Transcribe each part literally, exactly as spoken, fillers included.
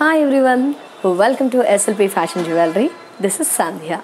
Hi everyone, welcome to S L P Fashion Jewelry. This is Sandhya.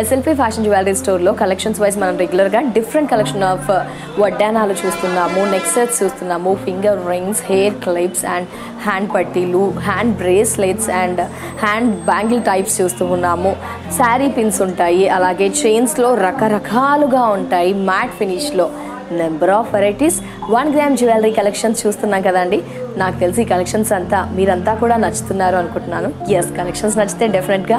S L P Fashion Jewelry Store lo collections wise manam regular ga different collection of vaddanalu chustunnamo, neck sets chustunnamo, finger rings, hair clips and hand pattilu, hand bracelets and hand bangle types chustunnamo. Saree pins untayi, alage chains lo rakarakaluga untayi, matte finish lo number of varieties, one gram jewelry collections చూస్తున్నాం కదండి. నాకు తెలిసి collections అంతా మీరంతా కూడా నచ్చుతున్నారు అనుకుంటున్నాను. yes collections నచ్చితే డెఫినెట్ గా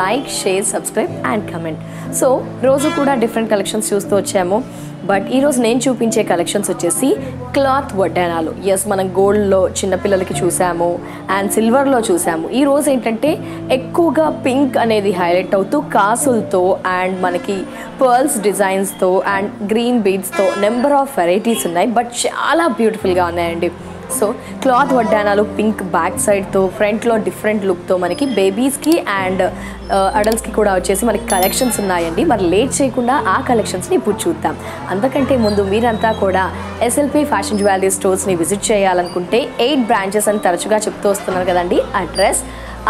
like, share, subscribe and comment. So రోజు కూడా డిఫరెంట్ కలెక్షన్స్ చూస్తూ వచ్చాము. బట్ ఈ రోజు నేను చూపించే కలెక్షన్స్ వచ్చేసి క్లాత్ వడ్డానాలు. yes మనం గోల్డ్ లో చిన్న పిల్లలకి చూసాము అండ్ సిల్వర్ లో చూసాము. ఈ రోజు ఏంటంటే ఎక్కువగా పింక్ అనేది హైలైట్ అవుతూ కాసులతో అండ్ మనకి పర్ల్స్ డిజైన్స్ తో అండ్ గ్రీన్ బీడ్స్ తో నెంబర్ ఆఫ్ వెరైటీస్ ఉన్నాయి. బట్ చాలా బ్యూటిఫుల్ గా ఉన్నాయండి. సో క్లాత్ వడ్డానాలు పింక్ బ్యాక్ సైడ్ తో ఫ్రంట్ లో డిఫరెంట్ లుక్ తో మనకి బేబీస్ కి అండ్ అడల్ట్స్ కి కూడా వచ్చేసి మనకి కలెక్షన్స్ ఉన్నాయండి. మరి లేట్ చేయకుండా ఆ కలెక్షన్స్ ని ఇప్పుడు చూద్దాం. అంతకంటే ముందు మీరంతా కూడా ఎస్ఎల్పి ఫ్యాషన్ జ్యువెలరీ స్టోర్స్ ని విజిట్ చేయాలనుకుంటే ఎయిట్ బ్రాంచెస్ అని తరచుగా చెప్తూ వస్తున్నారు కదండి. Address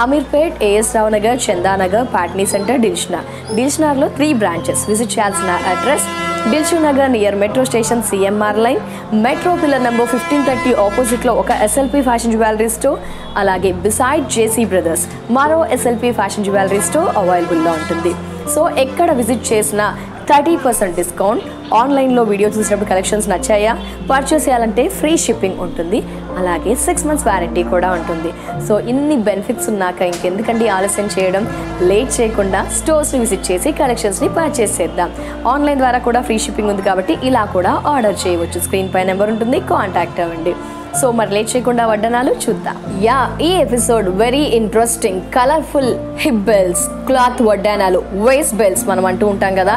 Ameerpet, AS Rao Nagar, Chandanagar, Patny centre, Dilsukhnagar. దిల్సుఖ్నగర్లో త్రీ బ్రాంచెస్. విజిట్ చేయాల్సిన address Dilsukhnagar near metro station, CMR line, metro pillar number fifteen thirty ఆపోజిట్లో ఒక ఎస్ఎల్పి ఫ్యాషన్ జ్యువెలరీ స్టోర్, అలాగే బిసైడ్ జేసీ బ్రదర్స్ మరో ఎస్ఎల్పి ఫ్యాషన్ జ్యువెలరీ స్టోర్ అవైలబుల్లో ఉంటుంది. సో ఎక్కడ విజిట్ చేసినా థర్టీ పర్సెంట్ డిస్కౌంట్. ఆన్లైన్లో వీడియో చూసినప్పుడు కలెక్షన్స్ నచ్చాయా పర్చేస్ చేయాలంటే ఫ్రీ షిప్పింగ్ ఉంటుంది, అలాగే సిక్స్ మంత్స్ వారంటీ కూడా ఉంటుంది. సో ఇన్ని బెనిఫిట్స్ ఉన్నాక ఇంకెందుకండి ఆలస్యం చేయడం, లేట్ చేయకుండా స్టోర్స్ని విజిట్ చేసి కలెక్షన్స్ని పర్చేస్ చేద్దాం. ఆన్లైన్ ద్వారా కూడా ఫ్రీ షిప్పింగ్ ఉంది కాబట్టి ఇలా కూడా ఆర్డర్ చేయవచ్చు. స్క్రీన్ పై నెంబర్ ఉంటుంది, కాంటాక్ట్ అవ్వండి. సో మరి లేట్ చేయకుండా వడ్డనాలు చూద్దాం. యా ఈ episode very interesting. Colourful hip belts, cloth వడ్డానాలు, వేస్ట్ బెల్ట్స్ మనం అంటూ ఉంటాం కదా.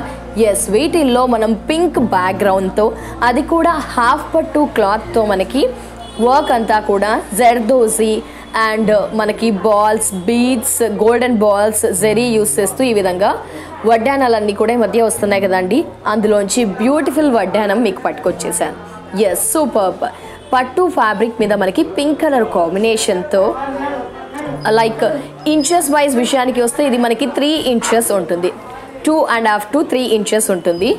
ఎస్ వీటిల్లో మనం పింక్ బ్యాక్గ్రౌండ్తో, అది కూడా హాఫ్ పట్టు క్లాత్తో మనకి వర్క్ అంతా కూడా జర్దోసి అండ్ మనకి balls, beads, golden balls, zari use చేస్తూ ఈ విధంగా వడ్డానాలన్నీ కూడా ఈ మధ్య వస్తున్నాయి కదండి. అందులోంచి బ్యూటిఫుల్ వడ్డానం మీకు పట్టుకొచ్చేసాను. ఎస్ సూపర్బ్ పట్టు ఫ్యాబ్రిక్ మీద మనకి పింక్ కలర్ కాంబినేషన్తో, లైక్ ఇంచెస్ వైజ్ విషయానికి వస్తే ఇది మనకి త్రీ ఇంచెస్ ఉంటుంది, two and half to three inches ఉంటుంది.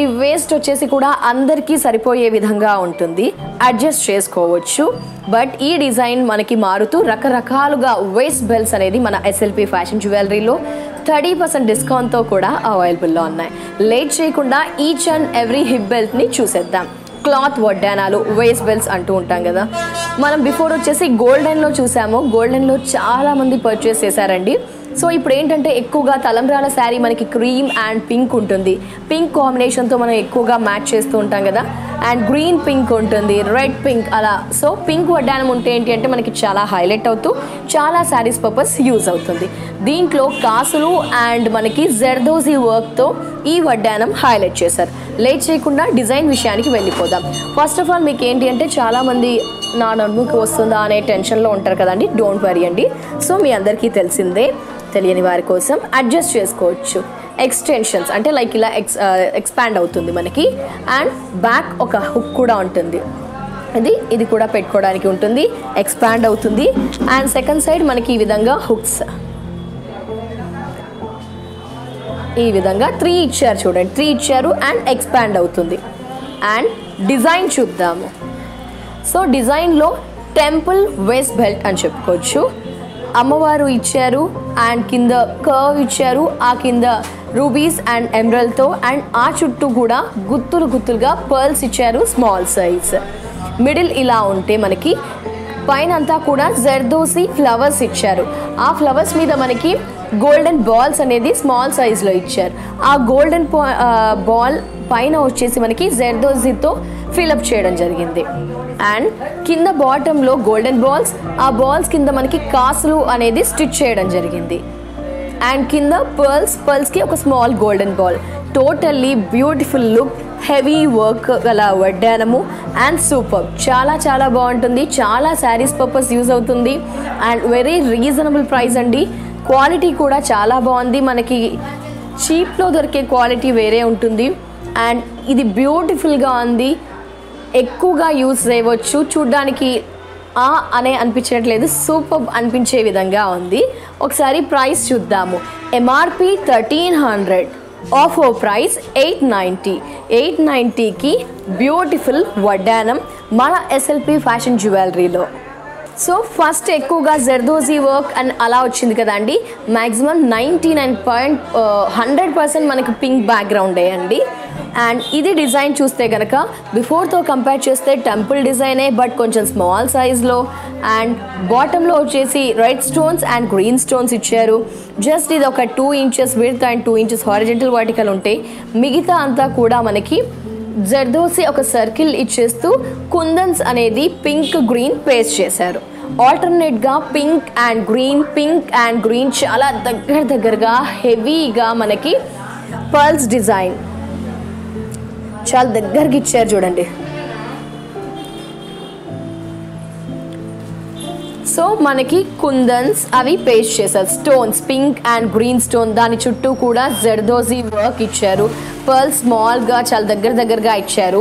ఈ వేస్ట్ వచ్చేసి కూడా అందరికీ సరిపోయే విధంగా ఉంటుంది, అడ్జస్ట్ చేసుకోవచ్చు. బట్ ఈ డిజైన్ మనకి మారుతూ రకరకాలుగా వేస్ట్ బెల్ట్స్ అనేది మన ఎస్ఎల్పి ఫ్యాషన్ జ్యువెలరీలో థర్టీ పర్సెంట్ డిస్కౌంట్తో కూడా అవైలబుల్లో ఉన్నాయి. లేట్ చేయకుండా ఈచ్ అండ్ ఎవ్రీ హిప్ బెల్ట్ని చూసేద్దాం. క్లాత్ వడ్డానాలు, వేస్ట్ బెల్ట్స్ అంటూ ఉంటాం కదా మనం. బిఫోర్ వచ్చేసి గోల్డెన్లో చూసాము, గోల్డెన్లో చాలామంది పర్చేస్ చేశారండి. సో ఇప్పుడు ఏంటంటే ఎక్కువగా తలంబ్రాల శారీ మనకి క్రీమ్ అండ్ పింక్ ఉంటుంది, పింక్ కాంబినేషన్తో మనం ఎక్కువగా మ్యాచ్ చేస్తూ ఉంటాం కదా. అండ్ గ్రీన్ పింక్ ఉంటుంది, రెడ్ పింక్ అలా. సో పింక్ వడ్డానం ఉంటే ఏంటి అంటే మనకి చాలా హైలైట్ అవుతూ చాలా శారీస్ పర్పస్ యూజ్ అవుతుంది. దీంట్లో కాసులు అండ్ మనకి జర్దోజీ వర్క్తో ఈ వడ్డానం హైలైట్ చేశారు. లేట్ చేయకుండా డిజైన్ విషయానికి వెళ్ళిపోదాం. ఫస్ట్ ఆఫ్ ఆల్ మీకు ఏంటి అంటే చాలామంది నా నడుముకి వస్తుందా అనే టెన్షన్లో ఉంటారు కదండి. డోంట్ వరీ అండి. సో మీ అందరికీ తెలిసిందే, తెలియని వారి కోసం అడ్జస్ట్ చేసుకోవచ్చు. ఎక్స్టెన్షన్స్ అంటే లైక్ ఇలా ఎక్స్ ఎక్స్పాండ్ అవుతుంది మనకి. అండ్ బ్యాక్ ఒక హుక్ కూడా ఉంటుంది, ఇది ఇది కూడా పెట్టుకోవడానికి ఉంటుంది, ఎక్స్పాండ్ అవుతుంది. అండ్ సెకండ్ సైడ్ మనకి ఈ విధంగా హుక్స్ ఈ విధంగా త్రీ ఇచ్చారు చూడండి, త్రీ ఇచ్చారు అండ్ ఎక్స్పాండ్ అవుతుంది. అండ్ డిజైన్ చూద్దాము. సో డిజైన్లో టెంపుల్ వేస్ట్ బెల్ట్ అని చెప్పుకోవచ్చు. అమ్మవారు ఇచ్చారు అండ్ కింద కర్వ్ ఇచ్చారు, ఆ కింద రూబీస్ అండ్ ఎమరల్డ్తో అండ్ ఆ చుట్టూ కూడా గుత్తులు గుత్తులుగా పర్ల్స్ ఇచ్చారు, స్మాల్ సైజ్. మిడిల్ ఇలా ఉంటే మనకి పైన అంతా కూడా జర్దోసి ఫ్లవర్స్ ఇచ్చారు, ఆ ఫ్లవర్స్ మీద మనకి గోల్డెన్ బాల్స్ అనేది స్మాల్ సైజ్లో ఇచ్చారు. ఆ గోల్డెన్ బాల్ పైన వచ్చేసి మనకి జర్దోజీతో ఫిలప్ చేయడం జరిగింది. అండ్ కింద బాటంలో గోల్డెన్ బాల్స్, ఆ బాల్స్ కింద మనకి కాసులు అనేది స్టిచ్ చేయడం జరిగింది. and kinda pearls, pearls ki oka small golden ball. Totally beautiful look, heavy work gala vadaanamu and superb. Chala chala baantundi, chala sarees purpose use avutundi and very reasonable price andi. Quality kuda chala baagundi manaki cheap lo dorike quality vere untundi and idi beautiful ga undi. Ekkuva use cheyochu chuddaniki ఆ అనే అనిపించట్లేదు, super అనిపించే విధంగా ఉంది. ఒకసారి price చూద్దాము. MRP thirteen hundred, offer price eight ninety. Eight నైంటీకి beautiful వడ్డానం మన ఎస్ఎల్పి ఫ్యాషన్ జ్యువెలరీలో. సో ఫస్ట్ ఎక్కువగా జర్దోజీ వర్క్ అండ్ అలా వచ్చింది కదండి. Maximum ninety nine point hundred percent మనకి పింక్ బ్యాక్గ్రౌండే అండి. అండ్ ఇది డిజైన్ చూస్తే కనుక బిఫోర్తో కంపేర్ చేస్తే టెంపుల్ డిజైనే, బట్ కొంచెం స్మాల్ సైజ్లో. అండ్ బాటంలో వచ్చేసి red stones and green stones ఇచ్చారు. జస్ట్ ఇది ఒక two inches width and two inches horizontal vertical ఉంటాయి. మిగతా అంతా కూడా మనకి జర్దోసి ఒక సర్కిల్ ఇచ్చేస్తూ కుందన్స్ అనేది పింక్ గ్రీన్ పేస్ట్ చేశారు. ఆల్టర్నేట్గా pink and green, pink and green చాలా దగ్గర దగ్గరగా హెవీగా మనకి పర్ల్స్ డిజైన్ చాలా దగ్గరకి ఇచ్చారు చూడండి. సో మనకి కుందన్స్ అవి పేస్ట్ చేశారు. Stones pink and green stone, దాని చుట్టూ కూడా జర్దోజీ వర్క్ ఇచ్చారు. పర్ల్స్ స్మాల్గా చాలా దగ్గర దగ్గరగా ఇచ్చారు.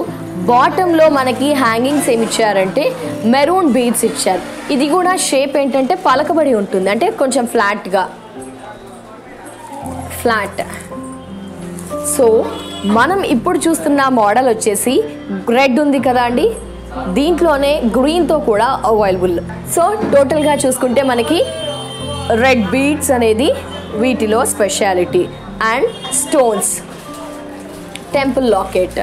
బాటంలో మనకి హ్యాంగింగ్స్ ఏమి ఇచ్చారంటే మెరూన్ బీడ్స్ ఇచ్చారు. ఇది కూడా షేప్ ఏంటంటే పలకబడి ఉంటుంది, అంటే కొంచెం ఫ్లాట్గా ఫ్లాట్. సో మనం ఇప్పుడు చూస్తున్న మోడల్ వచ్చేసి రెడ్ ఉంది కదా అండి, దీంట్లోనే గ్రీన్తో కూడా అవైలబుల్. సో టోటల్గా చూసుకుంటే మనకి రెడ్ బీడ్స్ అనేది వీటిలో speciality and stones, temple locket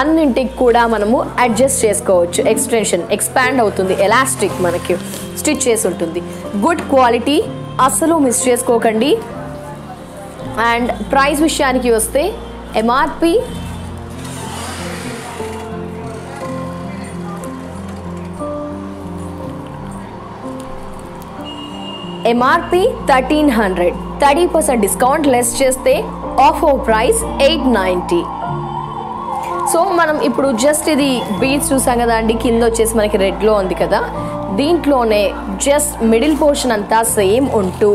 అన్నింటికి కూడా మనము అడ్జస్ట్ చేసుకోవచ్చు. ఎక్స్టెన్షన్ ఎక్స్పాండ్ అవుతుంది, ఎలాస్టిక్ మనకి స్టిచ్ చేసి ఉంటుంది. గుడ్ క్వాలిటీ, అస్సలు మిస్ చేసుకోకండి. అండ్ ప్రైస్ విషయానికి వస్తే MRP MRP thirteen hundred thirty percent discount less చేస్తే offer price eight ninety. So మనం ఇప్పుడు జస్ట్ ఇది బీడ్స్ చూసాం కదా అండి, కింద వచ్చేసి మనకి రెడ్లో ఉంది కదా, దీంట్లోనే జస్ట్ మిడిల్ పోర్షన్ అంతా సేమ్ ఉంటూ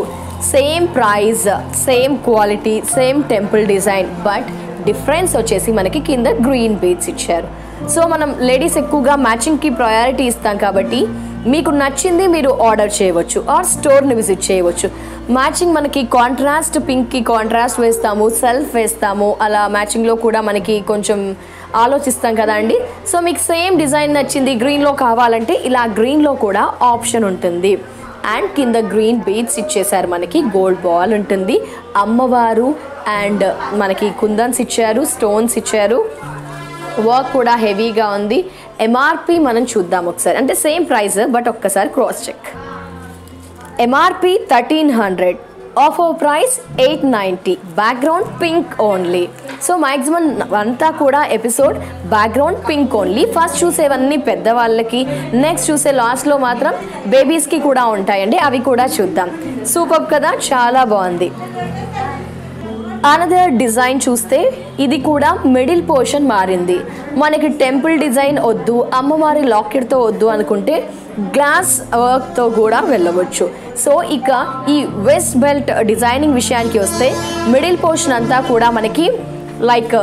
same price, same quality, same temple design, but difference వచ్చేసి మనకి కింద గ్రీన్ బీడ్స్ ఇచ్చారు. సో మనం లేడీస్ ఎక్కువగా మ్యాచింగ్కి ప్రయారిటీ ఇస్తాం కాబట్టి మీకు నచ్చింది మీరు ఆర్డర్ చేయవచ్చు ఆర్ స్టోర్ని విజిట్ చేయవచ్చు. మ్యాచింగ్ మనకి కాంట్రాస్ట్ పింక్కి కాంట్రాస్ట్ వేస్తాము, సెల్ఫ్ వేస్తాము, అలా మ్యాచింగ్లో కూడా మనకి కొంచెం ఆలోచిస్తాం కదా అండి. సో మీకు సేమ్ డిజైన్ నచ్చింది గ్రీన్లో కావాలంటే ఇలా గ్రీన్లో కూడా ఆప్షన్ ఉంటుంది. అండ్ కింద గ్రీన్ బీడ్స్ ఇచ్చేసారు, మనకి గోల్డ్ బాల్ ఉంటుంది, అమ్మవారు అండ్ మనకి కుందన్స్ ఇచ్చారు, స్టోన్స్ ఇచ్చారు. వర్క్ కూడా హెవీగా ఉంది. ఎంఆర్పి మనం చూద్దాం ఒకసారి, అంటే సేమ్ ప్రైస్ బట్ ఒక్కసారి cross check. MRP thirteen hundred offer price eight ninety, background pink only. So maximum అంతా కూడా episode background pink only. First చూసేవన్నీ పెద్దవాళ్ళకి, నెక్స్ట్ చూసే లాస్ట్లో మాత్రం బేబీస్కి కూడా ఉంటాయండి, అవి కూడా చూద్దాం. సూపర్ కదా, చాలా బాగుంది. అనదర్ డిజైన్ చూస్తే ఇది కూడా మిడిల్ పోర్షన్ మారింది. మనకి టెంపుల్ డిజైన్ వద్దు, అమ్మవారి లాకెట్తో వద్దు అనుకుంటే గ్లాస్ వర్క్తో కూడా వెళ్ళవచ్చు. సో ఇక ఈ వెస్ట్ బెల్ట్ డిజైనింగ్ విషయానికి వస్తే మిడిల్ పోర్షన్ అంతా కూడా మనకి లైక్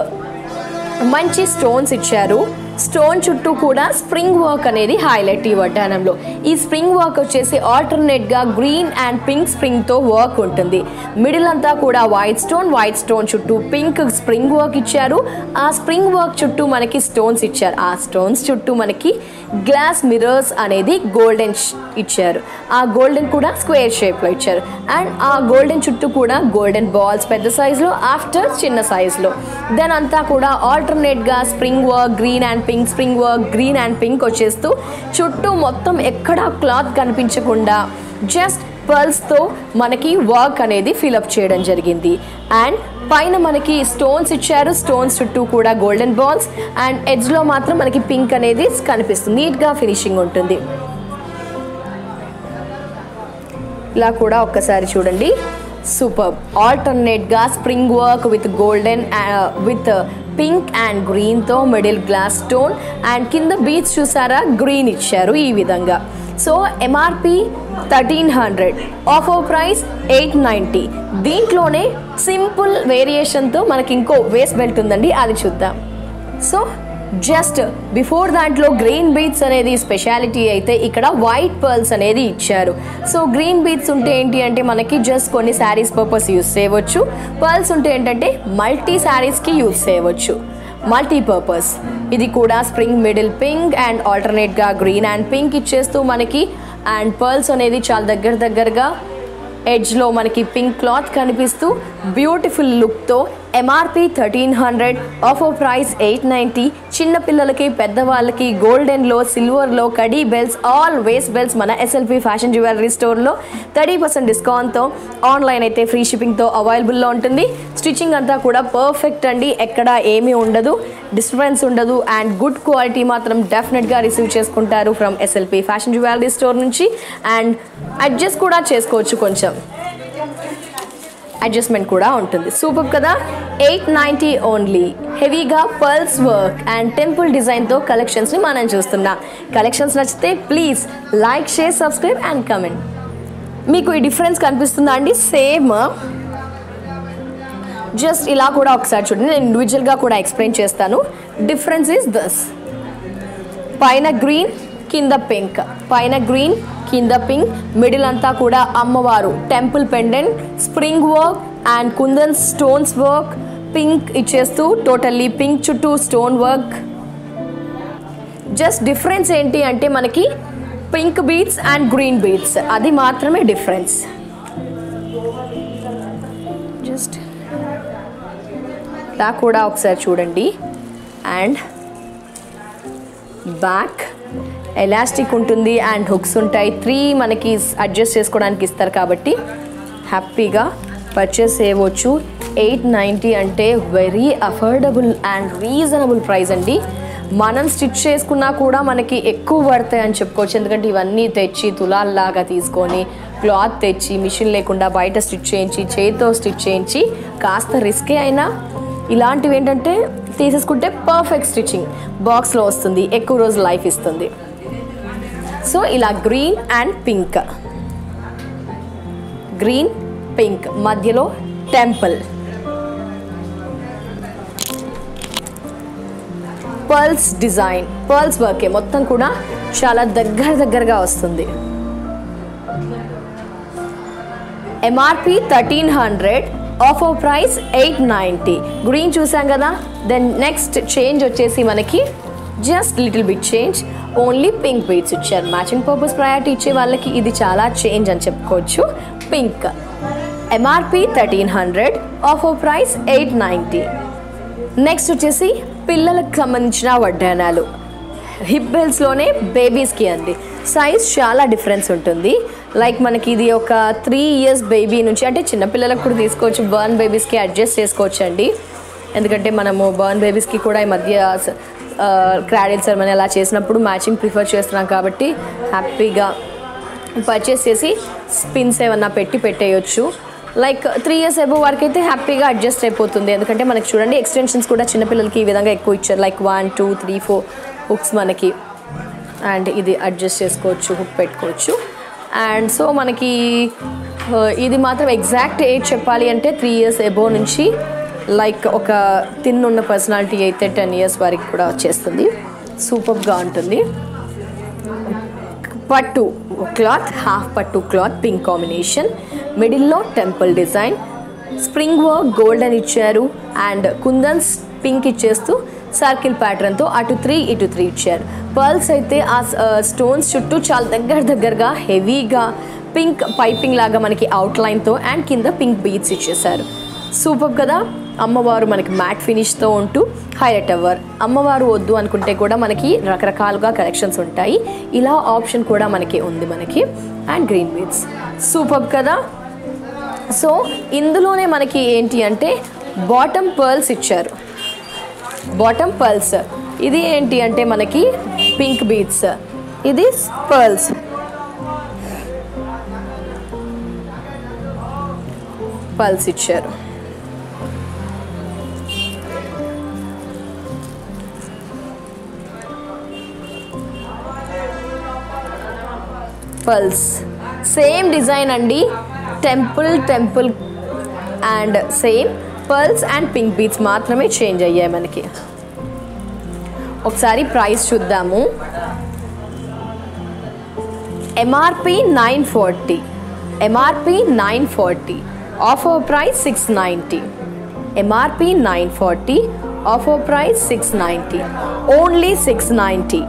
మంచి స్టోన్స్ ఇచ్చారు. స్టోన్ చుట్టూ కూడా స్ప్రింగ్ వర్క్ అనేది హైలైట్ ఈ వడ్డానంలో. ఈ స్ప్రింగ్ వర్క్ వచ్చేసి ఆల్టర్నేట్గా గ్రీన్ అండ్ పింక్ స్ప్రింగ్తో వర్క్ ఉంటుంది. మిడిల్ అంతా కూడా వైట్ స్టోన్, వైట్ స్టోన్ చుట్టూ పింక్ స్ప్రింగ్ వర్క్ ఇచ్చారు. ఆ స్ప్రింగ్ వర్క్ చుట్టూ మనకి స్టోన్స్ ఇచ్చారు. ఆ స్టోన్స్ చుట్టూ మనకి గ్లాస్ మిరర్స్ అనేది గోల్డెన్ ఇచ్చారు. ఆ గోల్డెన్ కూడా స్క్వేర్ షేప్లో ఇచ్చారు. అండ్ ఆ గోల్డెన్ చుట్టూ కూడా గోల్డెన్ బాల్స్ పెద్ద సైజులో, ఆఫ్టర్ చిన్న సైజులో. దెన్ అంతా కూడా ఆల్టర్నేట్గా spring work, green and pink spring work, green and pink వచ్చేస్తూ చుట్టూ మొత్తం ఎక్కడా క్లాత్ కనిపించకుండా జస్ట్ పర్ల్స్తో మనకి వర్క్ అనేది ఫిలప్ చేయడం జరిగింది. అండ్ పైన మనకి స్టోన్స్ ఇచ్చారు, స్టోన్స్ చుట్టూ కూడా గోల్డెన్ బాల్స్ అండ్ ఎడ్జ్లో మాత్రం మనకి పింక్ అనేది కనిపిస్తుంది. నీట్గా ఫినిషింగ్ ఉంటుంది. ఇలా కూడా ఒక్కసారి చూడండి. superb. Alternate glass spring work with golden uh, with uh, pink and green tho middle glass tone and kind of beads chusara green icharu ee vidhanga. So M R P thirteen hundred, offer price eight ninety. Deentlone simple variation tho manaki inko waist belt undandi adi chuddam. So just before that lo green beads anedi speciality aithe ikkada white pearls anedi icharu. So green beads unte enti ante manaki just konni sarees purpose use cheyochu, pearls unte entante multi sarees ki use cheyochu, multi purpose. Idi kuda spring middle pink and alternate ga green and pink ichestu manaki and pearls anedi chaala daggar daggarga edge lo manaki pink cloth kanipistu beautiful look tho M R P thirteen hundred, offer price eight ninety. Chinna pillalaki pedda vallaki golden lo silver lo kadi bells all waist bells mana S L P Fashion Jewelry store lo thirty percent discount tho online aithe free shipping tho available lo untundi. Stitching anta kuda perfect andi, ekkada emi undadu, disturbance undadu and good quality matram definite ga receive cheskuntaru from S L P Fashion Jewelry store nunchi and adjust kuda chesukochu, koncham adjustment kuda untundi. Superb kada, eight ninety only. Heavy ga pearls work and temple design tho collections ni manam chustunna. Collections nachite please like, share, subscribe and comment. Meeku ee difference kanipistunda andi? Same, just ila kuda okkasari chudandi, nenu individual ga kuda explain chestanu. Difference is this, paina green కింద pink, పైన green కింద pink, middle అంతా కూడా అమ్మవారు temple pendant spring work and kundan stones work pink ఇచ్చేస్తూ totally pink చుట్టూ stone work. Just difference ఏంటి అంటే మనకి pink beads and green beads, అది మాత్రమే డిఫరెన్స్. జస్ట్ ఇలా కూడా ఒకసారి చూడండి. అండ్ బ్యాక్ ఎలాస్టిక్ ఉంటుంది అండ్ హుక్స్ ఉంటాయి, త్రీ మనకి అడ్జస్ట్ చేసుకోవడానికి ఇస్తారు కాబట్టి హ్యాపీగా పర్చేస్ చేయవచ్చు. ఎయిట్ నైంటీ అంటే very affordable and reasonable price అండి. మనం స్టిచ్ చేసుకున్నా కూడా మనకి ఎక్కువ పడతాయి అని చెప్పుకోవచ్చు, ఎందుకంటే ఇవన్నీ తెచ్చి తులాల్లాగా తీసుకొని క్లాత్ తెచ్చి మిషన్ లేకుండా బయట స్టిచ్ చేయించి చేతితో స్టిచ్ చేయించి కాస్త రిస్కే అయినా ఇలాంటివి ఏంటంటే తీసేసుకుంటే పర్ఫెక్ట్ స్టిచ్చింగ్ బాక్స్లో వస్తుంది, ఎక్కువ రోజు లైఫ్ ఇస్తుంది. సో ఇలా green and pink, green pink మధ్యలో టెంపుల్, పర్ల్స్ డిజైన్, పర్ల్స్ వర్కే మొత్తం కూడా చాలా దగ్గర దగ్గరగా వస్తుంది. MRP thirteen hundred, offer price eight ninety. Green చూసాం కదా, దెన్ నెక్స్ట్ చేంజ్ వచ్చేసి మనకి just little bit change, only pink beads ఇచ్చారు. మ్యాచింగ్ పర్పస్ ప్రయారిటీ ఇచ్చే వాళ్ళకి ఇది చాలా చేంజ్ అని చెప్పుకోవచ్చు. Pink MRP thirteen hundred, offer price eight ninety. Next వచ్చేసి పిల్లలకు సంబంధించిన వడ్డానాలు హిప్ బెల్స్లోనే బేబీస్కి అండి. సైజ్ చాలా డిఫరెన్స్ ఉంటుంది, లైక్ మనకి ఇది ఒక త్రీ ఇయర్స్ బేబీ నుంచి, అంటే చిన్నపిల్లలకు కూడా తీసుకోవచ్చు, బర్న్ బేబీస్కి అడ్జస్ట్ చేసుకోవచ్చు అండి. ఎందుకంటే మనము బర్న్ బేబీస్కి కూడా ఈ మధ్య క్రాడిల్ సెరమనీ అలా చేసినప్పుడు మ్యాచింగ్ ప్రిఫర్ చేస్తున్నాం కాబట్టి హ్యాపీగా పర్చేస్ చేసి స్పిన్స్ ఏమన్నా పెట్టి పెట్టేయచ్చు. లైక్ త్రీ ఇయర్స్ అబోవ్ వరకు అయితే హ్యాపీగా అడ్జస్ట్ అయిపోతుంది, ఎందుకంటే మనకి చూడండి ఎక్స్టెన్షన్స్ కూడా చిన్నపిల్లలకి ఈ విధంగా ఎక్కువ ఇచ్చారు, like one two three four hooks మనకి, అండ్ ఇది అడ్జస్ట్ చేసుకోవచ్చు, హుక్ పెట్టుకోవచ్చు. అండ్ సో మనకి ఇది మాత్రం ఎగ్జాక్ట్ ఏజ్ చెప్పాలి అంటే త్రీ ఇయర్స్ అబోవ్ నుంచి, లైక్ ఒక తిన్ ఉన్న పర్సనాలిటీ అయితే టెన్ ఇయర్స్ వరకు కూడా వచ్చేస్తుంది. సూపర్గా ఉంటుంది. పట్టు క్లాత్, హాఫ్ పట్టు క్లాత్, పింక్ కాంబినేషన్, మిడిల్లో temple design, spring work golden ఇచ్చారు అండ్ కుందన్స్ పింక్ ఇచ్చేస్తూ సర్కిల్ ప్యాటర్న్తో అటు త్రీ ఇటు త్రీ ఇచ్చారు. పర్ల్స్ అయితే ఆ స్టోన్స్ చుట్టూ చాలా దగ్గర దగ్గరగా హెవీగా పింక్ పైపింగ్ లాగా మనకి అవుట్లైన్తో అండ్ కింద పింక్ బీడ్స్ ఇచ్చేసారు. సూపర్ కదా, అమ్మవారు మనకి మ్యాట్ ఫినిష్తో ఉంటూ హైలైట్ అవ్వర్. అమ్మవారు వద్దు అనుకుంటే కూడా మనకి రకరకాలుగా కలెక్షన్స్ ఉంటాయి, ఇలా ఆప్షన్ కూడా మనకి ఉంది మనకి. అండ్ గ్రీన్ బీడ్స్ సూపర్ కదా. సో ఇందులోనే మనకి ఏంటి అంటే బాటమ్ పర్ల్స్ ఇచ్చారు, బాటమ్ పర్ల్స్. ఇది ఏంటి అంటే మనకి పింక్ బీడ్స్, ఇది పర్ల్స్, పల్స్ ఇచ్చారు. పల్స్ సేమ్ డిజైన్ అండి, temple temple and same pearls and pink beads మాత్రమే చేంజ్ అయ్యాయి మనకి. ఒకసారి ప్రైస్ చూద్దాము. MRP nine forty MRP nine forty offer price six ninety MRP nine forty offer price six ninety only six ninety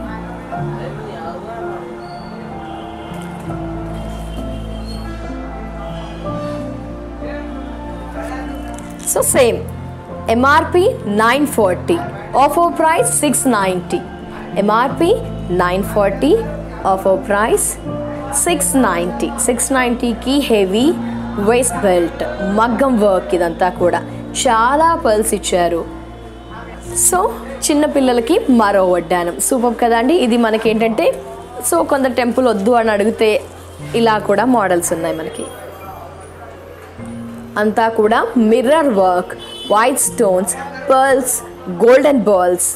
So same M R P nine forty offer price six ninety M R P nine forty offer price six ninety six ninety ki heavy waist belt maggam work idantha kuda chaala pearls icharu. So chinna pillalaki maro vaddanam superb kadandi. Idi manaki entante so konda temple oddu ani adugite ila kuda models unnai manaki. అంతా కూడా mirror work, white stones, pearls, golden balls.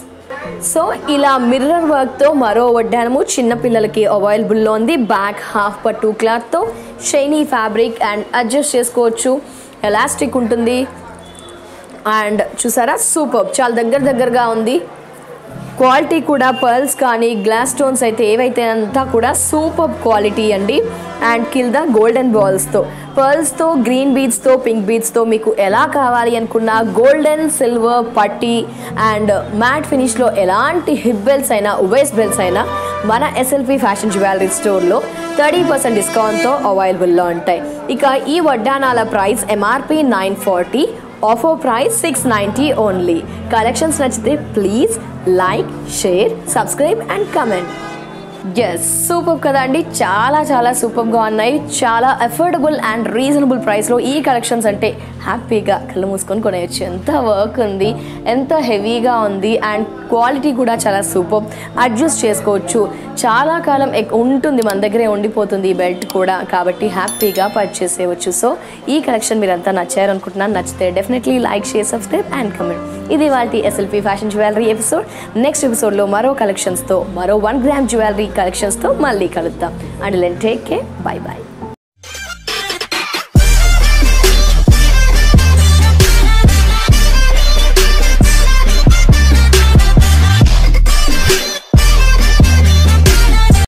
So ఇలా mirror వర్క్తో మరో వడ్డానము చిన్నపిల్లలకి అవైలబుల్లో ఉంది. Back half పట్టు క్లాత్తో షైనీ ఫ్యాబ్రిక్ అండ్ అడ్జస్ట్ చేసుకోవచ్చు, ఎలాస్టిక్ ఉంటుంది. అండ్ చూసారా సూపర్, చాలా దగ్గర దగ్గరగా ఉంది. క్వాలిటీ కూడా పర్ల్స్ కానీ గ్లాస్ స్టోన్స్ అయితే ఏవైతే అంతా కూడా సూపర్ క్వాలిటీ అండి. అండ్ కింద గోల్డెన్ బాల్స్తో, పర్ల్స్తో, గ్రీన్ బీడ్స్తో, పింక్ బీడ్స్తో మీకు ఎలా కావాలి అనుకున్నా గోల్డెన్, సిల్వర్, పట్టి అండ్ మ్యాట్ ఫినిష్లో ఎలాంటి హిప్ బెల్స్ అయినా వేస్ట్ బెల్స్ అయినా మన ఎస్ఎల్పి ఫ్యాషన్ జ్యువెలరీ స్టోర్లో థర్టీ పర్సెంట్ డిస్కౌంట్తో అవైలబుల్లో ఉంటాయి. ఇక ఈ వడ్డానాల price MRP nine forty offer price six ninety only. Collections నచ్చితే please like, share, subscribe and comment. Yes super కదండి, చాలా చాలా సూపర్గా ఉన్నాయి. చాలా అఫోర్డబుల్ అండ్ రీజనబుల్ ప్రైస్లో ఈ కలెక్షన్స్ అంటే హ్యాపీగా కళ్ళు మూసుకొని కొనేయచ్చు. ఎంత వర్క్ ఉంది, ఎంత హెవీగా ఉంది అండ్ క్వాలిటీ కూడా చాలా సూపర్. అడ్జస్ట్ చేసుకోవచ్చు, చాలా కాలం ఉంటుంది మన దగ్గరే ఉండిపోతుంది ఈ బెల్ట్ కూడా, కాబట్టి హ్యాపీగా పర్చేస్ చేయవచ్చు. సో ఈ కలెక్షన్ మీరంతా నచ్చారనుకుంటున్నాను. నచ్చితే definitely like, share, subscribe and comment. ఇది వాళ్ళ SLP fashion jewellery episode. Next ఎపిసోడ్లో మరో కలెక్షన్స్తో, మరో వన్ గ్రామ్ జ్యువెలరీ కలెక్షన్స్తో మళ్ళీ కలుద్దాం. అండ్ లెన్ టేక్ కేర్, బై బై.